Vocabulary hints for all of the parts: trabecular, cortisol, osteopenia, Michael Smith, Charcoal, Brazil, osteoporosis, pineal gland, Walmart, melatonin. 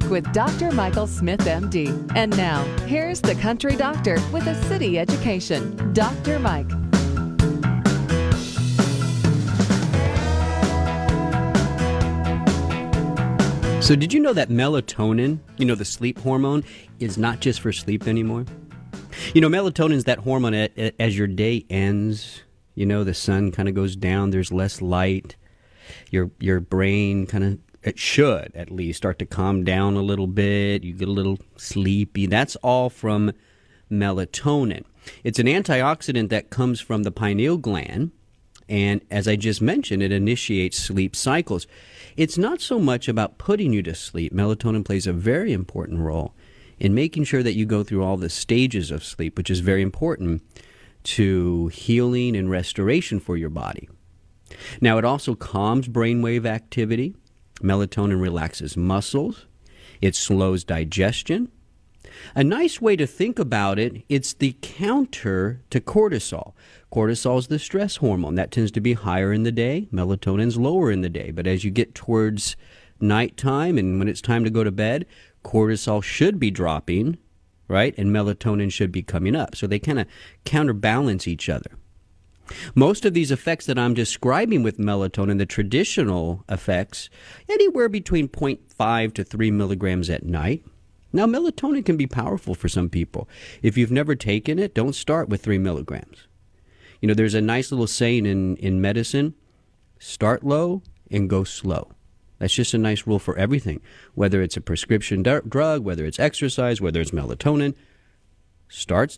Talk with Dr. Michael Smith, MD. And now, here's the country doctor with a city education, Dr. Mike. So did you know that melatonin, the sleep hormone, is not just for sleep anymore? Melatonin is that hormone that as your day ends, the sun kind of goes down, there's less light, your brain kind of, it should at least start to calm down a little bit. You get a little sleepy. That's all from melatonin. It's an antioxidant that comes from the pineal gland. And as I just mentioned, it initiates sleep cycles. It's not so much about putting you to sleep. Melatonin plays a very important role in making sure that you go through all the stages of sleep, which is very important to healing and restoration for your body. Now, it also calms brainwave activity. Melatonin relaxes muscles. It slows digestion. A nice way to think about it, it's the counter to cortisol. Cortisol is the stress hormone. That tends to be higher in the day. Melatonin's lower in the day. But as you get towards nighttime and when it's time to go to bed, cortisol should be dropping, right? And melatonin should be coming up. So they kind of counterbalance each other. Most of these effects that I'm describing with melatonin, the traditional effects, anywhere between 0.5 to 3 milligrams at night. Now, melatonin can be powerful for some people. If you've never taken it, don't start with 3 milligrams. There's a nice little saying in medicine, start low and go slow. That's just a nice rule for everything, whether it's a prescription drug, whether it's exercise, whether it's melatonin. Start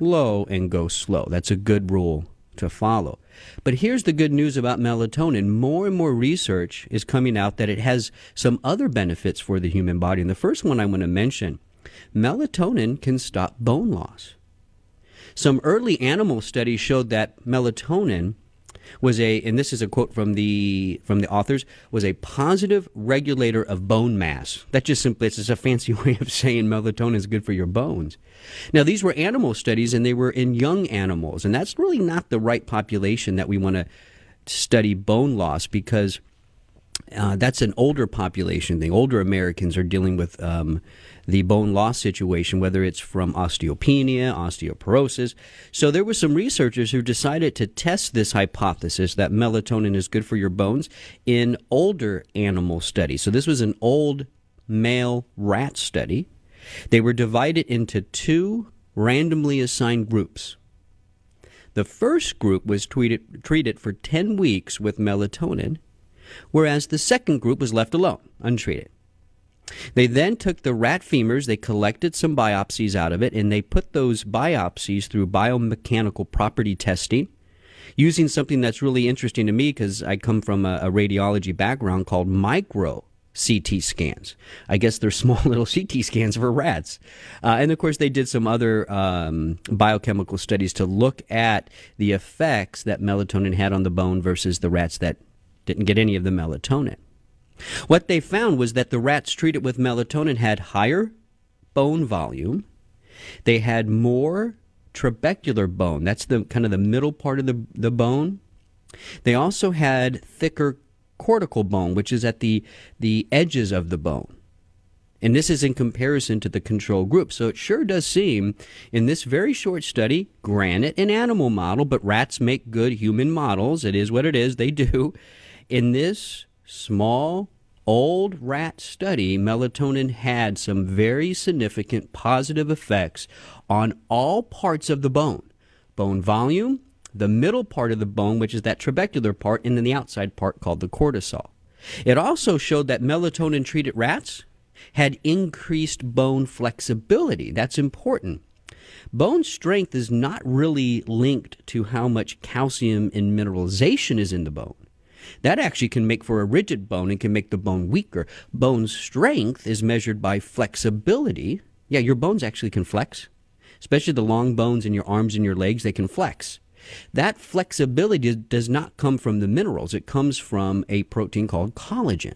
low and go slow. That's a good rule to follow. But here's the good news about melatonin. More and more research is coming out that it has some other benefits for the human body. And the first one I want to mention, melatonin can stop bone loss. Some early animal studies showed that melatonin was a, and this is a quote from the authors, was a positive regulator of bone mass. That just simply, it's just a fancy way of saying melatonin is good for your bones. Now, these were animal studies, and they were in young animals, and that's really not the right population that we want to study bone loss, because that's an older population. The older Americans are dealing with the bone loss situation, whether it's from osteopenia, osteoporosis. So there were some researchers who decided to test this hypothesis that melatonin is good for your bones in older animal studies. So this was an old male rat study. They were divided into two randomly assigned groups. The first group was treated for 10 weeks with melatonin, whereas the second group was left alone, untreated. They then took the rat femurs, they collected some biopsies out of it, and they put those biopsies through biomechanical property testing using something that's really interesting to me because I come from a radiology background called micro CT scans. I guess they're small little CT scans for rats. And of course, they did some other biochemical studies to look at the effects that melatonin had on the bone versus the rats that didn't get any of the melatonin. What they found was that the rats treated with melatonin had higher bone volume. They had more trabecular bone. That's the kind of the middle part of the bone. They also had thicker cortical bone, which is at the edges of the bone. And this is in comparison to the control group. So it sure does seem, in this very short study, granted an animal model, but rats make good human models. It is what it is. They do. In this small, old rat study, melatonin had some very significant positive effects on all parts of the bone. Bone volume, the middle part of the bone, which is that trabecular part, and then the outside part called the cortisol. It also showed that melatonin-treated rats had increased bone flexibility. That's important. Bone strength is not really linked to how much calcium and mineralization is in the bone. That actually can make for a rigid bone and can make the bone weaker. Bone strength is measured by flexibility. Yeah, your bones actually can flex, especially the long bones in your arms and your legs, they can flex. That flexibility does not come from the minerals. It comes from a protein called collagen.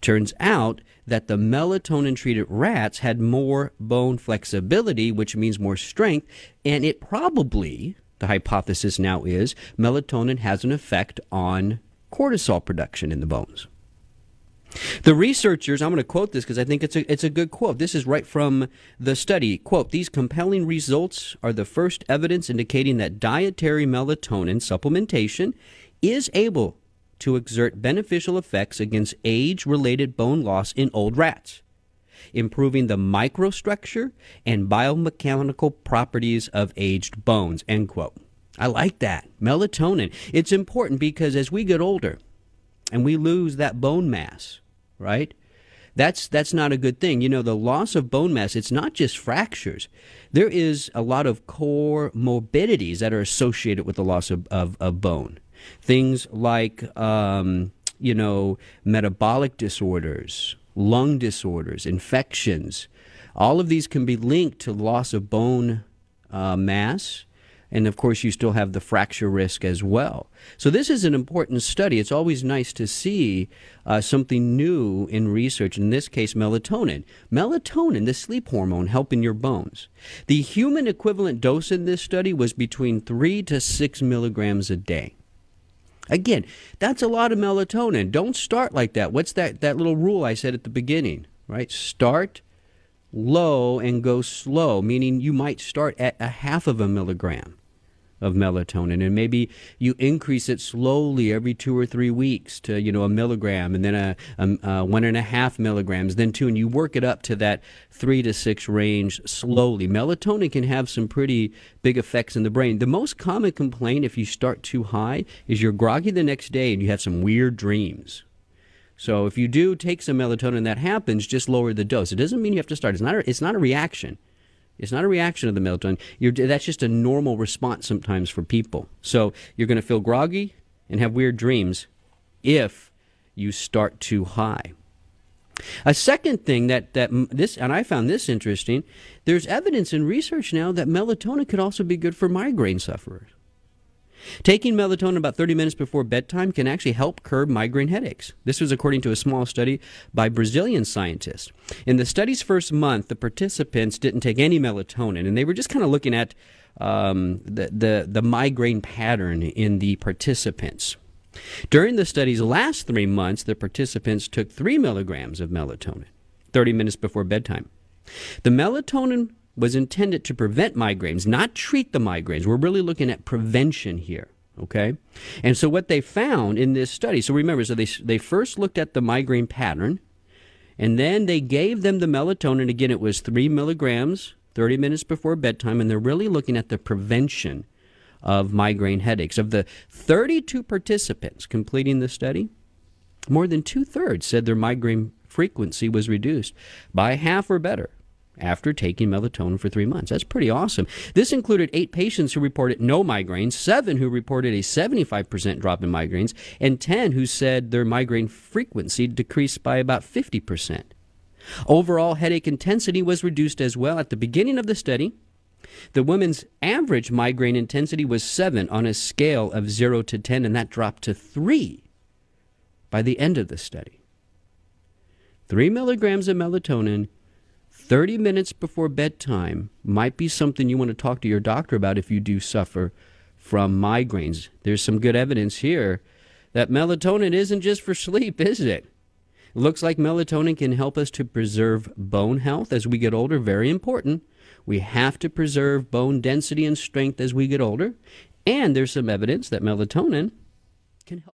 Turns out that the melatonin-treated rats had more bone flexibility, which means more strength, and it probably, the hypothesis now is, melatonin has an effect on cortisol production in the bones. The researchers, I'm going to quote this because I think it's a good quote. This is right from the study. Quote, "These compelling results are the first evidence indicating that dietary melatonin supplementation is able to exert beneficial effects against age-related bone loss in old rats, improving the microstructure and biomechanical properties of aged bones." End quote. I like that. Melatonin. It's important because as we get older and we lose that bone mass, right? That's not a good thing. You know, the loss of bone mass, it's not just fractures. There is a lot of core morbidities that are associated with the loss of bone. Things like, you know, metabolic disorders, lung disorders, infections. All of these can be linked to loss of bone mass. And, of course, you still have the fracture risk as well. So this is an important study. It's always nice to see something new in research, in this case melatonin. Melatonin, the sleep hormone, helping your bones. The human equivalent dose in this study was between 3 to 6 milligrams a day. Again, that's a lot of melatonin. Don't start like that. What's that little rule I said at the beginning, right? Start low and go slow, meaning you might start at 0.5 milligram of melatonin, and maybe you increase it slowly every 2 or 3 weeks to, you know, 1 milligram, and then 1.5 milligrams, then 2, and you work it up to that 3 to 6 range slowly. Melatonin can have some pretty big effects in the brain. The most common complaint if you start too high is you're groggy the next day and you have some weird dreams. So if you do take some melatonin, that happens, just lower the dose. It doesn't mean you have to start. It's not a reaction. It's not a reaction of the melatonin. That's just a normal response sometimes for people. So you're going to feel groggy and have weird dreams if you start too high. A second thing and I found this interesting, there's evidence in research now that melatonin could also be good for migraine sufferers. Taking melatonin about 30 minutes before bedtime can actually help curb migraine headaches. This was according to a small study by Brazilian scientists. In the study's first month, the participants didn't take any melatonin, and they were just kind of looking at the migraine pattern in the participants. During the study's last 3 months, the participants took 3 milligrams of melatonin 30 minutes before bedtime. The melatonin was intended to prevent migraines, not treat the migraines. We're really looking at prevention here, okay? And so what they found in this study, so remember, so they first looked at the migraine pattern, and then they gave them the melatonin. Again, it was 3 milligrams, 30 minutes before bedtime, and they're really looking at the prevention of migraine headaches. Of the 32 participants completing the study, more than 2/3 said their migraine frequency was reduced by half or better after taking melatonin for 3 months. That's pretty awesome. This included 8 patients who reported no migraines, 7 who reported a 75% drop in migraines, and 10 who said their migraine frequency decreased by about 50%. Overall headache intensity was reduced as well. At the beginning of the study, the women's average migraine intensity was 7 on a scale of 0 to 10, and that dropped to 3 by the end of the study. 3 milligrams of melatonin 30 minutes before bedtime might be something you want to talk to your doctor about if you do suffer from migraines. There's some good evidence here that melatonin isn't just for sleep, is it? Looks like melatonin can help us to preserve bone health as we get older. Very important. We have to preserve bone density and strength as we get older. And there's some evidence that melatonin can help.